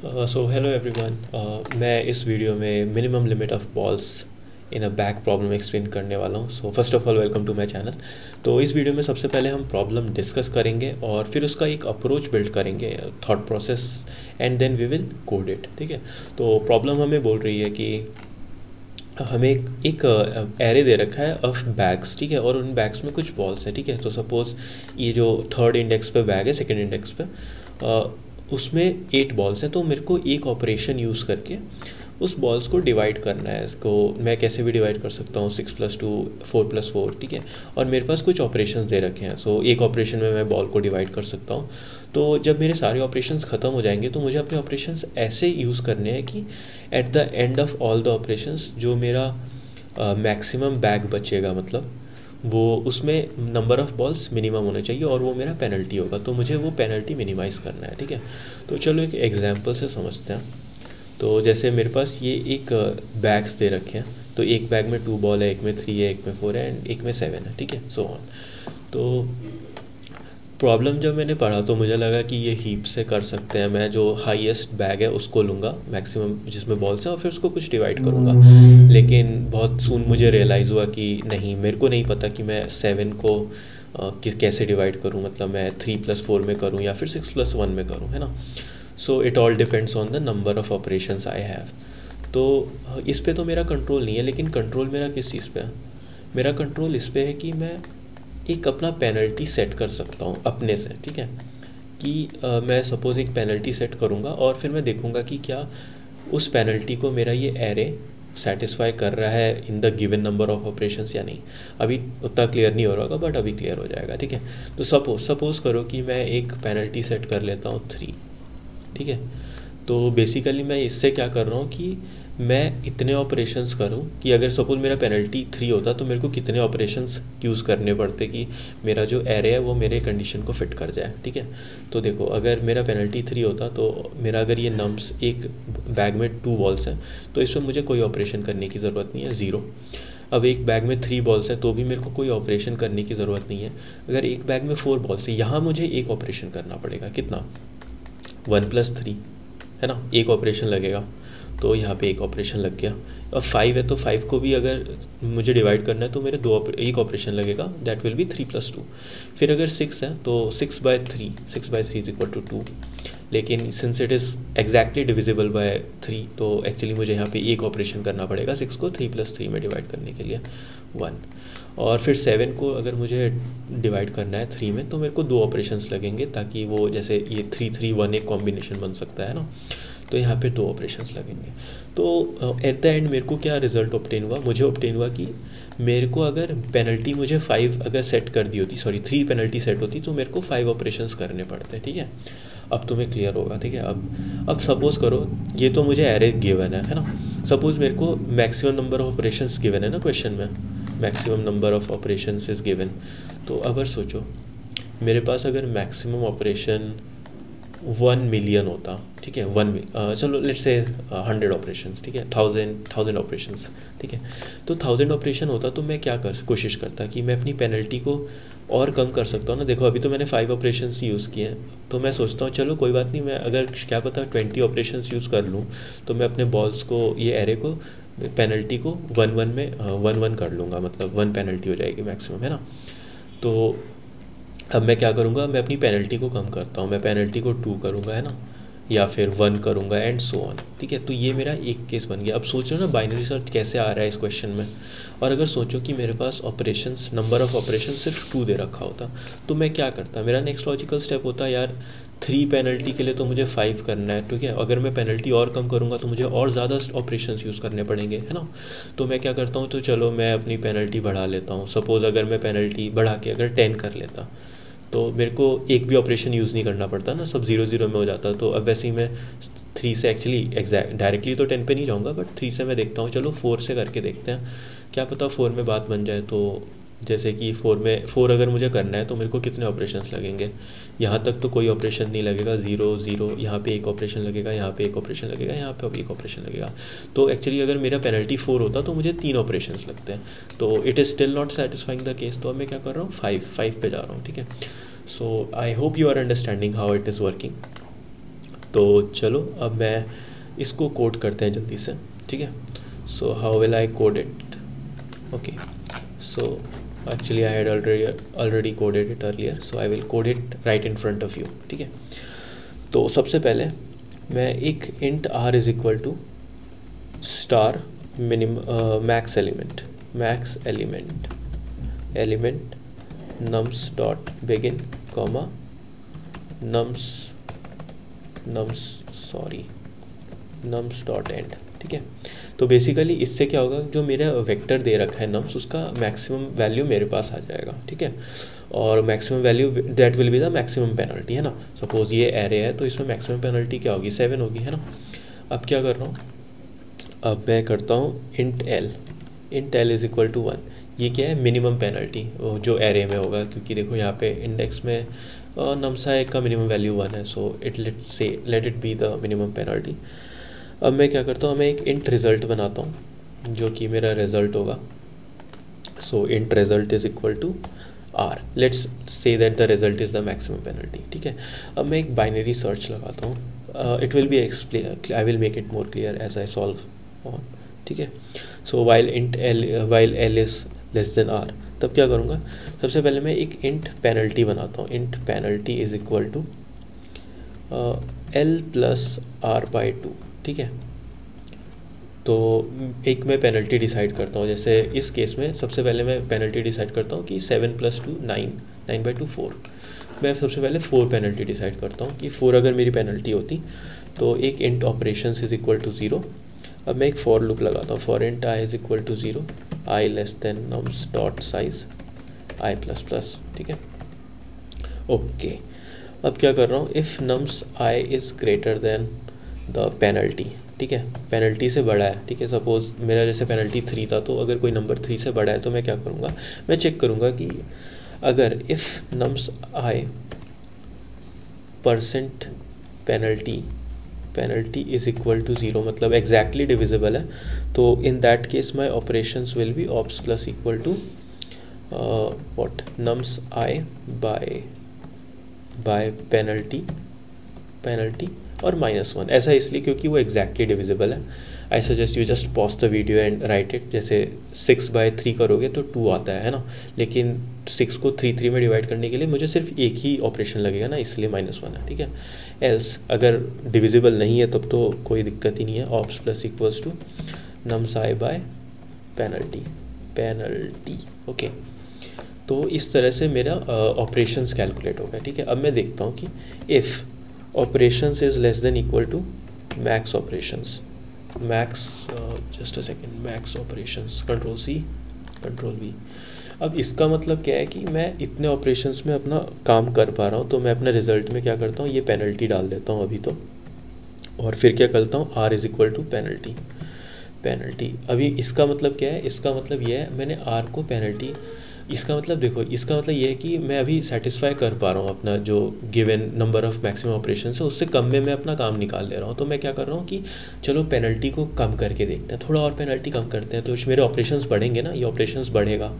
Hello everyone. मैं इस video में minimum limit of balls in a back problem explain करने वाला हूँ. So first of all welcome to my channel. तो इस वीडियो में सबसे पहले हम प्रॉब्लम डिस्कस करेंगे और फिर उसका एक अप्रोच बिल्ड करेंगे, thought process, and then we will code it. ठीक है, तो प्रॉब्लम हमें बोल रही है कि हमें एक एरे दे रखा है ऑफ बैग्स. ठीक है, और उन बैग्स में कुछ बॉल्स हैं. ठीक है, तो सपोज़ ये जो थर्ड इंडेक्स पे बैग है, सेकेंड इंडेक्स पे, उसमें 8 बॉल्स हैं. तो मेरे को एक ऑपरेशन यूज़ करके उस बॉल्स को डिवाइड करना है. इसको मैं कैसे भी डिवाइड कर सकता हूँ, 6 + 2 4 + 4. ठीक है, और मेरे पास कुछ ऑपरेशंस दे रखे हैं. सो एक ऑपरेशन में मैं बॉल को डिवाइड कर सकता हूँ. तो जब मेरे सारे ऑपरेशंस ख़त्म हो जाएंगे तो मुझे अपने ऑपरेशंस ऐसे यूज़ करने हैं कि at the end of all the operations जो मेरा मैक्सिमम बैग बचेगा, मतलब वो उसमें नंबर ऑफ़ बॉल्स मिनिमम होने चाहिए और वो मेरा पेनल्टी होगा. तो मुझे वो पेनल्टी मिनिमाइज़ करना है. ठीक है, तो चलो एक एग्जांपल से समझते हैं. तो जैसे मेरे पास ये एक बैग्स दे रखे हैं. तो एक बैग में 2 बॉल है, एक में 3 है, एक में 4 है, एंड एक में 7 है. ठीक है, सो ऑन. तो प्रॉब्लम जब मैंने पढ़ा तो मुझे लगा कि ये हीप से कर सकते हैं. मैं जो हाईएस्ट बैग है उसको लूँगा, मैक्सिमम जिसमें बॉल्स हैं, और फिर उसको कुछ डिवाइड करूँगा. लेकिन बहुत सून मुझे रियलाइज़ हुआ कि नहीं, मेरे को नहीं पता कि मैं 7 को कैसे डिवाइड करूँ. मतलब मैं 3 + 4 में करूँ या फिर 6 + 1 में करूँ, है ना. So it all depends on the number of operations I have. तो इस पर तो मेरा कंट्रोल नहीं है, लेकिन कंट्रोल मेरा किस चीज़ पे है? मेरा कंट्रोल इस पर है कि मैं एक अपना पेनल्टी सेट कर सकता हूँ अपने से. ठीक है, कि मैं सपोज़ एक पेनल्टी सेट करूँगा और फिर मैं देखूँगा कि क्या उस पेनल्टी को मेरा ये एरे सेटिस्फाई कर रहा है in the given number of operations या नहीं. अभी उतना क्लियर नहीं हो रहा होगा, बट अभी क्लियर हो जाएगा. ठीक है, तो सपोज़ करो कि मैं एक पेनल्टी सेट कर लेता हूँ 3. ठीक है, तो बेसिकली मैं इससे क्या कर रहा हूँ कि मैं इतने ऑपरेशंस करूं कि अगर सपोज़ मेरा पेनल्टी 3 होता तो मेरे को कितने ऑपरेशंस यूज़ करने पड़ते कि मेरा जो एरे है वो मेरे कंडीशन को फिट कर जाए. ठीक है, तो देखो, अगर मेरा पेनल्टी 3 होता तो मेरा, अगर ये नम्स एक बैग में 2 बॉल्स हैं तो इसमें मुझे कोई ऑपरेशन करने की ज़रूरत नहीं है, 0. अब एक बैग में 3 बॉल्स हैं तो भी मेरे को कोई ऑपरेशन करने की ज़रूरत नहीं है. अगर एक बैग में 4 बॉल्स हैं, यहाँ मुझे एक ऑपरेशन करना पड़ेगा. कितना? 1 + 3, है ना, एक ऑपरेशन लगेगा. तो यहाँ पे एक ऑपरेशन लग गया. अब 5 है तो 5 को भी अगर मुझे डिवाइड करना है तो मेरे एक ऑपरेशन लगेगा, दैट विल बी 3 + 2. फिर अगर 6 है तो 6 बाय 3 = 2. लेकिन since it is exactly divisible by 3 तो एक्चुअली मुझे यहाँ पे एक ऑपरेशन करना पड़ेगा 6 को 3 + 3 में डिवाइड करने के लिए, 1. और फिर 7 को अगर मुझे डिवाइड करना है 3 में तो मेरे को 2 ऑपरेशंस लगेंगे, ताकि वो जैसे ये 3 3 1 एक कॉम्बिनेशन बन सकता है ना. तो यहाँ पे 2 ऑपरेशंस लगेंगे. तो एट द एंड मेरे को क्या रिज़ल्ट ऑब्टेन हुआ? मुझे ऑब्टेन हुआ कि मेरे को अगर पेनल्टी मुझे 5 अगर सेट कर दी होती, सॉरी 3 पेनल्टी सेट होती तो मेरे को 5 ऑपरेशंस करने पड़ते. ठीक है, अब तुम्हें क्लियर होगा. ठीक है, अब सपोज़ करो ये तो मुझे एरे गिवन है ना. सपोज़ मेरे को maximum number of operations given है ना, क्वेश्चन में maximum number of operations is given. तो अगर सोचो मेरे पास अगर मैक्सिमम ऑपरेशन 1 मिलियन होता, ठीक है, 1 मिलियन, चलो लेट्स से 100 ऑपरेशंस, ठीक है, 1000 ऑपरेशंस. ठीक है, तो 1000 ऑपरेशन होता तो मैं क्या कोशिश करता कि मैं अपनी पेनल्टी को और कम कर सकता हूँ ना. देखो अभी तो मैंने 5 ऑपरेशंस यूज़ किए हैं, तो मैं सोचता हूँ चलो कोई बात नहीं, मैं अगर क्या पता 20 ऑपरेशंस यूज़ कर लूँ तो मैं अपने बॉल्स को, ये एरे को, पेनल्टी को 1 1 में 1 1 कर लूँगा. मतलब 1 पेनल्टी हो जाएगी मैक्सिमम, है ना. तो अब मैं क्या करूँगा, मैं अपनी पेनल्टी को कम करता हूँ. मैं पेनल्टी को 2 करूँगा, है ना, या फिर 1 करूँगा, एंड सो ऑन. ठीक है, तो ये मेरा एक केस बन गया. अब सोचो ना बाइनरी सर्च कैसे आ रहा है इस क्वेश्चन में. और अगर सोचो कि मेरे पास ऑपरेशंस, नंबर ऑफ ऑपरेशन सिर्फ 2 दे रखा होता तो मैं क्या करता? मेरा नेक्स्ट लॉजिकल स्टेप होता यार 3 पेनल्टी के लिए तो मुझे 5 करना है. ठीक है, अगर मैं पेनल्टी और कम करूँगा तो मुझे और ज़्यादा ऑपरेशंस यूज़ करने पड़ेंगे, है ना. तो मैं क्या करता हूँ, तो चलो मैं अपनी पेनल्टी बढ़ा लेता हूँ. सपोज़ अगर मैं पेनल्टी बढ़ा के अगर 10 कर लेता तो मेरे को एक भी ऑपरेशन यूज़ नहीं करना पड़ता ना, सब 0 0 में हो जाता. तो अब वैसे ही मैं 3 से एक्चुअली एग्जैक्ट डायरेक्टली तो 10 पे नहीं जाऊँगा, बट 3 से मैं देखता हूँ, चलो 4 से करके देखते हैं, क्या पता 4 में बात बन जाए. तो जैसे कि 4 अगर मुझे करना है तो मेरे को कितने ऑपरेशंस लगेंगे? यहाँ तक तो कोई ऑपरेशन नहीं लगेगा, 0 0. यहाँ पे एक ऑपरेशन लगेगा, यहाँ पे एक ऑपरेशन लगेगा, यहाँ पे एक ऑपरेशन लगेगा. तो एक्चुअली अगर मेरा पेनल्टी 4 होता तो मुझे 3 ऑपरेशंस लगते हैं. तो it is still not satisfying the case. तो अब मैं क्या कर रहा हूँ, 5 पे जा रहा हूँ. ठीक है, so I hope you are understanding how it is working. तो चलो अब मैं इसको कोड करते हैं जल्दी से, ठीक है। So how will I code it, okay. So actually I had already coded it earlier, so I will code it right in front of you, ठीक है। तो सबसे पहले मैं एक int r is equal to star max element element nums dot begin comma nums dot end, ठीक है। तो बेसिकली इससे क्या होगा, जो मेरा वेक्टर दे रखा है नम्स, उसका मैक्सिमम वैल्यू मेरे पास आ जाएगा, ठीक है। और maximum value that will be the maximum penalty, है ना। सपोज ये एरे है तो इसमें मैक्सिमम पेनल्टी क्या होगी, 7 होगी, है ना। अब क्या कर रहा हूँ, अब मैं करता हूँ int l is equal to 1। ये क्या है, मिनिमम पेनल्टी जो एरे में होगा, क्योंकि देखो यहाँ पे इंडेक्स में नमसा का मिनिमम वैल्यू 1 है, so let it be the minimum penalty. अब मैं क्या करता हूँ, मैं एक इंट रिजल्ट बनाता हूँ जो कि मेरा रिजल्ट होगा। So int result is equal to r, let's say that the result is the maximum penalty, ठीक है। अब मैं एक बाइनरी सर्च लगाता हूँ, it will be explain, I will make it more clear as I solve on, ठीक है। So while l is less than r, तब क्या करूँगा, सबसे पहले मैं एक इंट पेनल्टी बनाता हूँ। Int penalty is equal to l plus r by 2, ठीक है। तो एक मैं पेनल्टी डिसाइड करता हूँ, जैसे इस केस में सबसे पहले मैं पेनल्टी डिसाइड करता हूँ कि 7 प्लस 2 9 9 बाई 2 4। मैं सबसे पहले 4 पेनल्टी डिसाइड करता हूँ कि 4 अगर मेरी पेनल्टी होती तो एक int operation is equal to 0। अब मैं एक फॉर लूप लगाता हूँ, for int i is equal to 0, i less than nums dot size i plus plus, ठीक है, ओके। अब क्या कर रहा हूँ, if nums i is greater than the penalty, ठीक है, पेनल्टी से बड़ा है, ठीक है। सपोज मेरा जैसे पेनल्टी 3 था, तो अगर कोई नंबर 3 से बड़ा है तो मैं क्या करूँगा, मैं चेक करूँगा कि अगर if nums i percent penalty is equal to 0, मतलब एग्जैक्टली डिविजिबल है, तो in that case my operations will be ops plus equal to what nums i by penalty और -1। ऐसा इसलिए क्योंकि वो एग्जैक्टली डिविजिबल है। I suggest you just pause the video and write it. जैसे 6 बाई 3 करोगे तो 2 आता है ना, लेकिन 6 को 3 3 में डिवाइड करने के लिए मुझे सिर्फ एक ही ऑपरेशन लगेगा ना, इसलिए -1 है, ठीक है। एल्स अगर डिविजिबल नहीं है तब तो कोई दिक्कत ही नहीं है, ops plus equals to nums i by penalty, okay. तो इस तरह से मेरा ऑपरेशंस कैलकुलेट हो गया, ठीक है। अब मैं देखता हूँ कि if operations is less than equal to max operations, max operations, Ctrl C Ctrl V। अब इसका मतलब क्या है कि मैं इतने operations में अपना काम कर पा रहा हूँ, तो मैं अपने result में क्या करता हूँ, ये penalty डाल देता हूँ अभी तो, और फिर क्या करता हूँ R is equal to penalty। अभी इसका मतलब क्या है, इसका मतलब ये है मैंने R को penalty, इसका मतलब देखो, इसका मतलब ये है कि मैं अभी सेटिस्फाई कर पा रहा हूँ अपना जो given number of maximum operation है, उससे कम में मैं अपना काम निकाल ले रहा हूँ। तो मैं क्या कर रहा हूँ कि चलो पेनल्टी को कम करके देखते हैं, थोड़ा और पेनल्टी कम करते हैं, तो मेरे ऑपरेशंस बढ़ेंगे ना, ये ऑपरेशंस बढ़ेगा,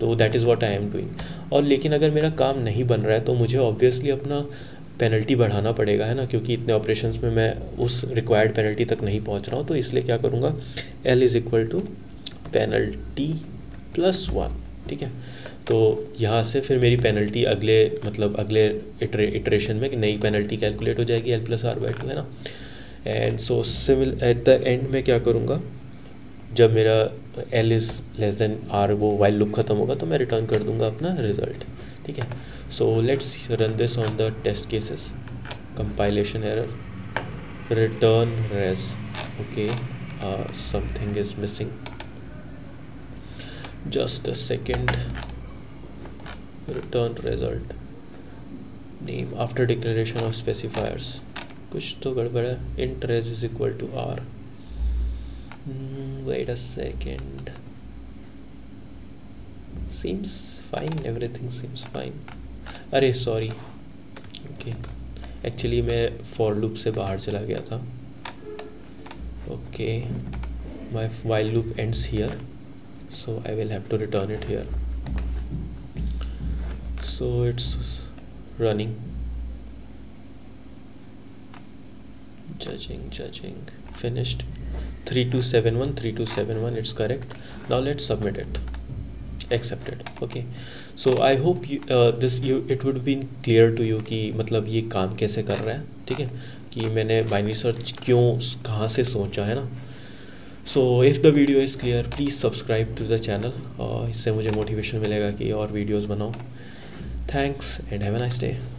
तो that is what I am doing. और लेकिन अगर मेरा काम नहीं बन रहा है तो मुझे ऑब्वियसली अपना पेनल्टी बढ़ाना पड़ेगा, है ना, क्योंकि इतने ऑपरेशंस में मैं उस रिक्वायर्ड पेनल्टी तक नहीं पहुँच रहा हूँ। तो इसलिए क्या करूँगा, l is equal to penalty plus 1, ठीक है। तो यहाँ से फिर मेरी पेनल्टी अगले इटरेशन में नई पेनल्टी कैलकुलेट हो जाएगी, एल प्लस आर बाई 2, है ना। And so simile at the end में क्या करूँगा, जब मेरा l is less than r वो वाइल लूप ख़त्म होगा तो मैं रिटर्न कर दूँगा अपना रिजल्ट, ठीक है। So let's run this on the test cases, compilation error, return res, okay, something is missing, just a second, return result, name after declaration of specifiers, कुछ तो गड़बड़ है, int res is equal to r, wait a second, seems fine, everything seems fine, अरे sorry, okay, actually मैं for loop से बाहर चला गया था, okay, my while loop ends here, so I will have to return it here, so it's running, judging, finished. 3271, it's correct. Now let's submit it. Accepted. Okay, so I hope you, it would be clear to you कि मतलब ये काम कैसे कर रहा है, ठीक है, कि मैंने binary search क्यों कहाँ से सोचा है ना. So if the video is clear, please subscribe to the channel. इससे मुझे motivation मिलेगा कि और videos बनाऊँ. Thanks and have a nice day.